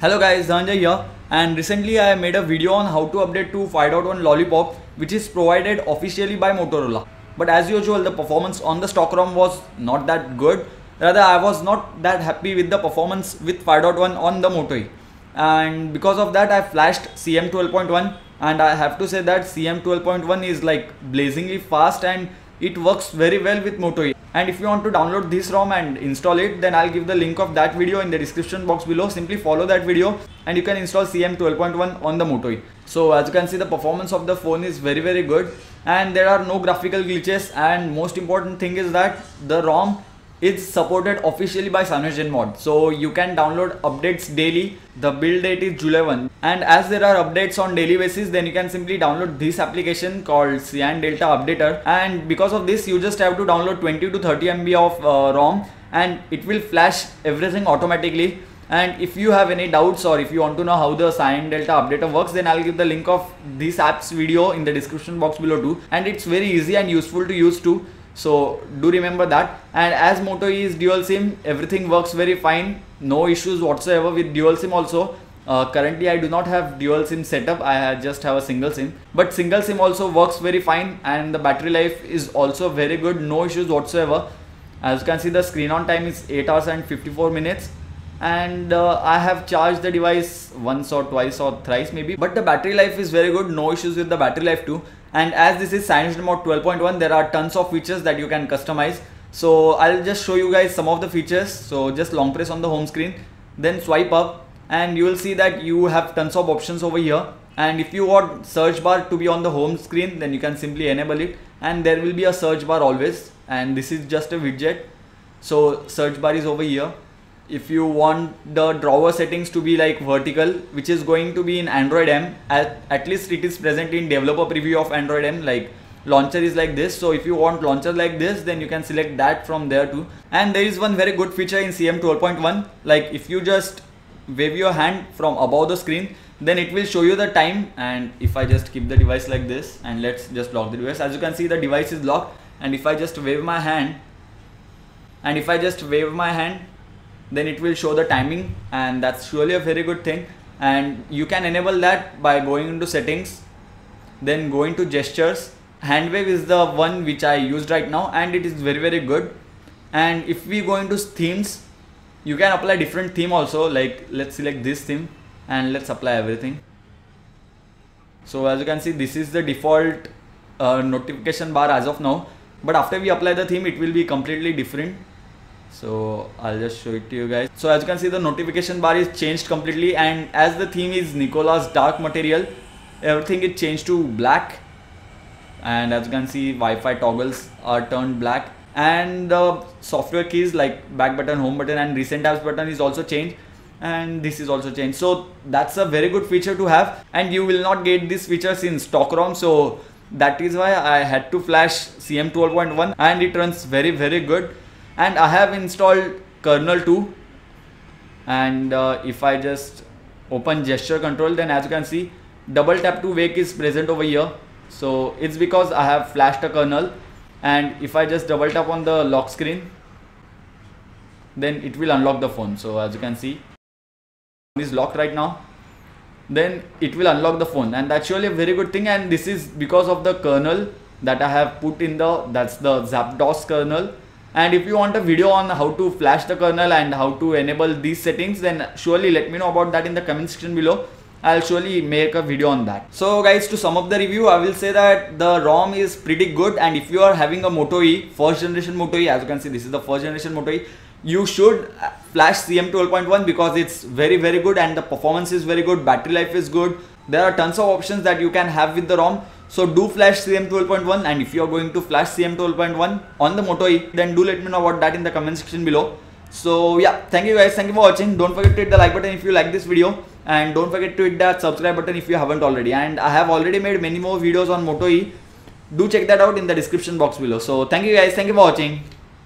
Hello guys, Dhananjay here, and recently I made a video on how to update to 5.1 Lollipop, which is provided officially by Motorola. But as usual, the performance on the stock ROM was not that good. Rather, I was not that happy with the performance with 5.1 on the Moto E. And because of that, I flashed CM 12.1, and I have to say that CM 12.1 is like blazingly fast and it works very well with Moto E. And if you want to download this ROM and install it, then I'll give the link of that video in the description box below. Simply follow that video and you can install CM 12.1 on the Moto E. So as you can see, the performance of the phone is very good, and there are no graphical glitches, and most important thing is that the ROM is supported officially by CyanogenMod. So you can download updates daily. The build date is July 1. And as there are updates on daily basis, then you can simply download this application called Cyan Delta Updater. And because of this, you just have to download 20 to 30 MB of ROM, and it will flash everything automatically. And if you have any doubts or if you want to know how the Cyan Delta Updater works, then I'll give the link of this app's video in the description box below too. And it's very easy and useful to use too. So do remember that. And as Moto E is dual SIM, everything works very fine. No issues whatsoever with dual SIM also. Currently I do not have dual SIM setup. I just have a single SIM. But single SIM also works very fine, and the battery life is also very good. No issues whatsoever. As you can see, the screen on time is 8 hours and 54 minutes. And I have charged the device once or twice or thrice maybe, but the battery life is very good. No issues with the battery life too. And as this is CyanogenMod 12.1, there are tons of features that you can customize, so I'll just show you guys some of the features. So just long press on the home screen, then swipe up, and you will see that you have tons of options over here. And if you want search bar to be on the home screen, then you can simply enable it, and there will be a search bar always. And this is just a widget, so search bar is over here. If you want the drawer settings to be like vertical, which is going to be in Android M, at least it is present in developer preview of Android M, like launcher is like this. So if you want launcher like this, then you can select that from there too. And there is one very good feature in CM 12.1, like if you just wave your hand from above the screen, then it will show you the time. And if I just keep the device like this, and let's just lock the device, as you can see the device is locked. And if I just wave my hand, then it will show the timing, and that's surely a very good thing. And you can enable that by going into settings, then going to gestures. Hand wave is the one which I used right now, and it is very good. And if we go into themes, you can apply different theme also. Like let's select this theme and let's apply everything. So as you can see, this is the default notification bar as of now, but after we apply the theme, it will be completely different. So I'll just show it to you guys. So as you can see, the notification bar is changed completely, and as the theme is Nikola's dark material, everything is changed to black. And as you can see, Wi-Fi toggles are turned black, and the software keys like back button, home button and recent apps button is also changed, and this is also changed. So that's a very good feature to have, and you will not get these features in stock ROM. So that is why I had to flash CM 12.1, and it runs very good. And I have installed Kernel too. And if I just open gesture control, then as you can see, double tap to wake is present over here. So it's because I have flashed a kernel. And if I just double tap on the lock screen, then it will unlock the phone. So as you can see, it is locked right now. Then it will unlock the phone, and that's surely a very good thing. And this is because of the kernel that I have put in the, that's the Zapdos kernel. And if you want a video on how to flash the kernel and how to enable these settings, then surely let me know about that in the comment section below. I'll surely make a video on that. So guys, to sum up the review, I will say that the ROM is pretty good. And if you are having a Moto E, first generation Moto E, as you can see, this is the first generation Moto E, you should flash CM 12.1 because it's very good, and the performance is very good, battery life is good. There are tons of options that you can have with the ROM. So do flash CM 12.1, and if you are going to flash CM 12.1 on the Moto E, then do let me know about that in the comment section below. So yeah, thank you guys, thank you for watching. Don't forget to hit the like button if you like this video, and don't forget to hit that subscribe button if you haven't already. And I have already made many more videos on Moto E. Do check that out in the description box below. So thank you guys, thank you for watching.